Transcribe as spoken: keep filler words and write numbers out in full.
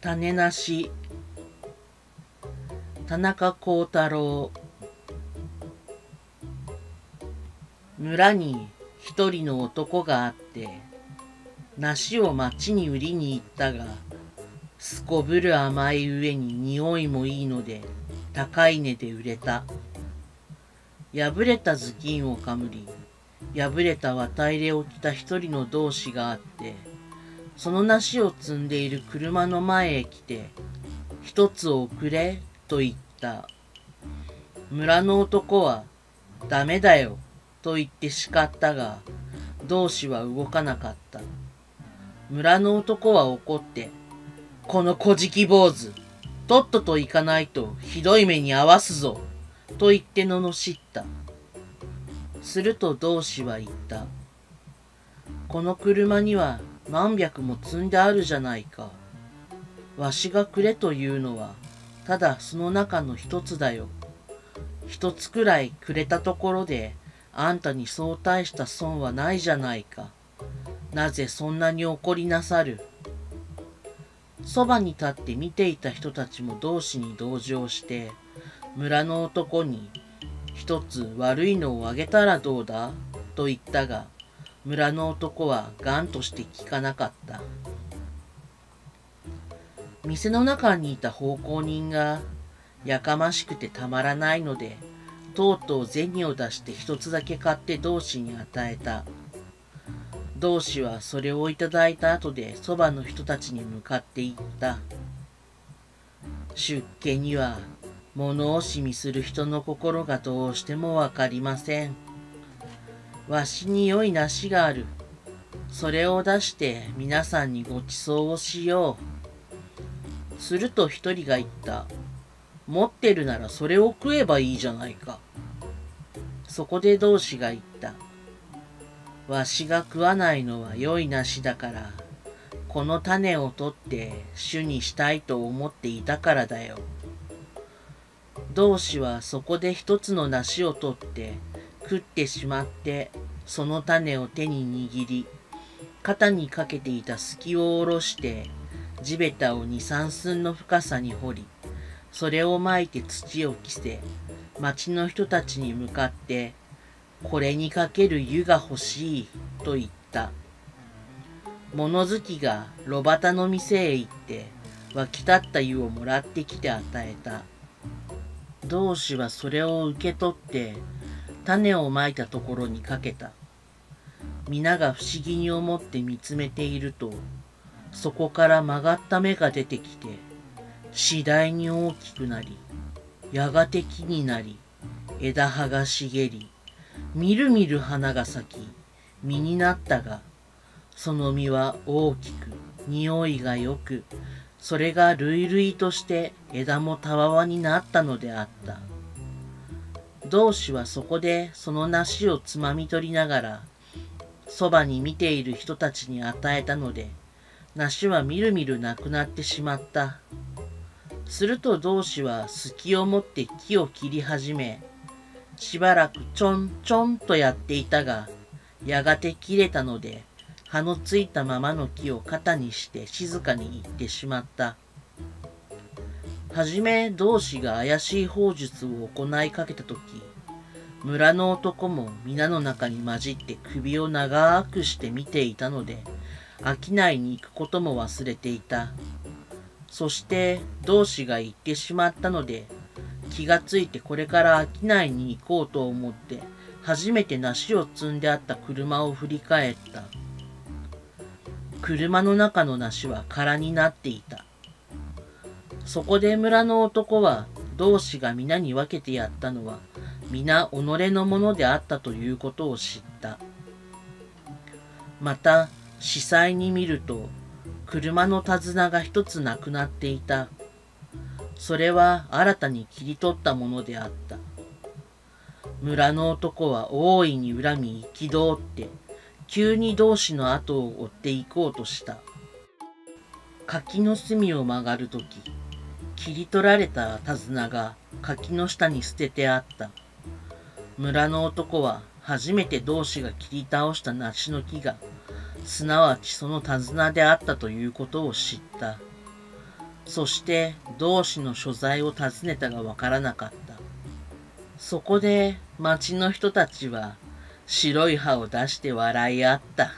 種なし、田中幸太郎。村に一人の男があって、梨を町に売りに行ったが、すこぶる甘い上に匂いもいいので、高い値で売れた。破れた頭巾をかぶり、破れた綿入れを着た一人の同志があって、その梨を積んでいる車の前へ来て、一つをくれ、と言った。村の男は、ダメだよ、と言って叱ったが、同志は動かなかった。村の男は怒って、この小じき坊主、とっとと行かないとひどい目に遭わすぞ、と言って罵った。すると同志は言った。この車には何百も積んであるじゃないか。わしがくれというのは、ただその中の一つだよ。一つくらいくれたところで、あんたにそう大した損はないじゃないか。なぜそんなに怒りなさる。そばに立って見ていた人たちも同志に同情して、村の男に、一つ悪いのをあげたらどうだと言ったが、村の男はガンとして聞かなかった。店の中にいた奉公人がやかましくてたまらないので、とうとう銭を出して一つだけ買って同志に与えた。同志はそれをいただいた後でそばの人たちに向かっていった。出家には物惜しみする人の心がどうしてもわかりません。わしに良い梨がある。それを出して皆さんにご馳走をしよう。すると一人が言った。持ってるならそれを食えばいいじゃないか。そこで同志が言った。わしが食わないのは良い梨だから、この種を取って種にしたいと思っていたからだよ。同志はそこで一つの梨を取って、食ってしまって、その種を手に握り、肩にかけていたすきを下ろして、地べたを二三寸の深さに掘り、それをまいて土を着せ、町の人たちに向かって、これにかける湯が欲しい、と言った。物好きが炉端の店へ行って、沸き立った湯をもらってきて与えた。同志はそれを受け取って、種をまいたところにかけた。皆が不思議に思って見つめていると、そこから曲がった芽が出てきて、次第に大きくなり、やがて木になり、枝葉が茂り、みるみる花が咲き、実になったが、その実は大きく、匂いがよく、それが類々として枝もたわわになったのであった。同志はそこでその梨をつまみ取りながら、そばに見ている人たちに与えたので、梨はみるみるなくなってしまった。すると同志はすきを持って木を切り始め、しばらくちょんちょんとやっていたが、やがて切れたので、葉のついたままの木を肩にして静かに行ってしまった。はじめ同志が怪しい法術を行いかけたとき、村の男も皆の中に混じって首を長くして見ていたので、商いに行くことも忘れていた。そして同志が行ってしまったので、気がついてこれから商いに行こうと思って、初めて梨を積んであった車を振り返った。車の中の梨は空になっていた。そこで村の男は、同志が皆に分けてやったのは、皆己のものであったということを知った。また、子細に見ると、車の手綱が一つなくなっていた。それは新たに切り取ったものであった。村の男は大いに恨み憤って、急に同志の後を追っていこうとした。柿の隅を曲がるとき、切り取られた手綱が柿の下に捨ててあった。村の男は初めて同志が切り倒した梨の木が、すなわちその手綱であったということを知った。そして同志の所在を尋ねたがわからなかった。そこで町の人たちは白い歯を出して笑い合った。